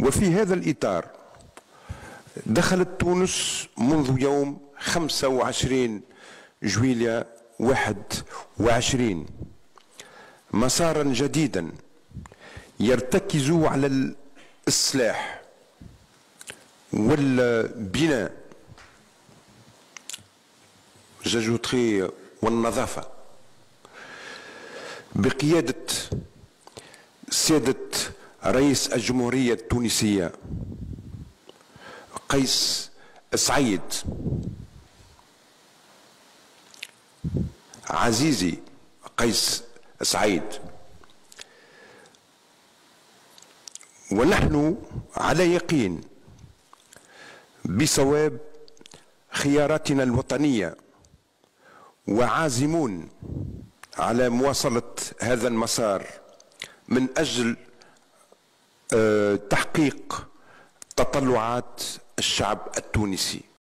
وفي هذا الإطار دخلت تونس منذ يوم 25 جويلية 21 مسارا جديدا يرتكز على الإصلاح والبناء جاجوتري والنظافة بقيادة سيادة رئيس الجمهورية التونسية قيس سعيد. عزيزي قيس سعيد، ونحن على يقين بصواب خياراتنا الوطنية وعازمون على مواصلة هذا المسار من أجل تحقيق تطلعات الشعب التونسي.